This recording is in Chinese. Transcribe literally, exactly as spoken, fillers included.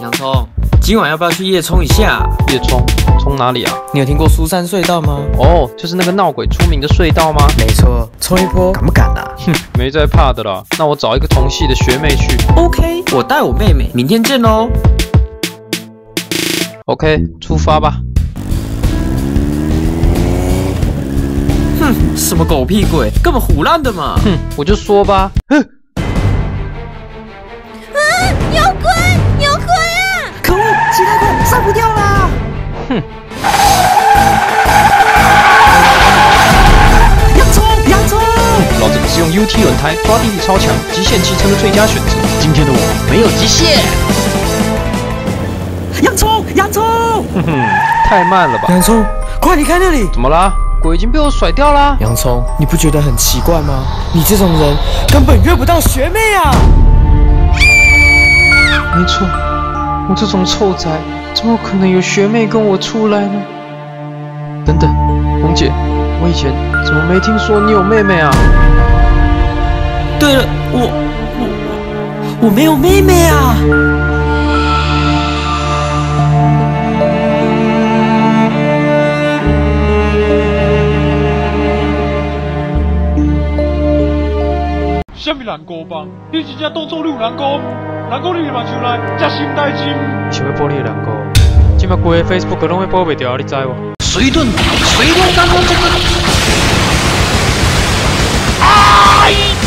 洋葱，今晚要不要去夜冲一下？夜冲？冲哪里啊？你有听过苏珊隧道吗？哦，就是那个闹鬼出名的隧道吗？没错，冲一波，敢不敢啊？哼，没在怕的啦。那我找一个同系的学妹去。OK， 我带我妹妹，明天见喽。OK， 出发吧。 什么狗屁鬼，根本唬烂的嘛！哼，我就说吧，哼！啊，有鬼，有鬼啊！可恶，鸡太快杀不掉啦！哼！洋葱，洋葱！老子可是用 U T 轮胎，抓地力超强，极限汽车的最佳选择。今天的我没有极限。洋葱，洋葱！哼哼，太慢了吧！洋葱，快离开那里！怎么啦？ 鬼已经被我甩掉啦！洋葱，你不觉得很奇怪吗？你这种人根本约不到学妹啊！没错，我这种臭宅怎么可能有学妹跟我出来呢？等等，红姐，我以前怎么没听说你有妹妹啊？对了，我我我没有妹妹啊！ 什么南高帮？你真正当作你有南高？南高你嘛就来，才心代志。想要保你的南高，即摆规个 Facebook 拢要保袂掉，你知无？水遁，水遁，刚刚这个。哎！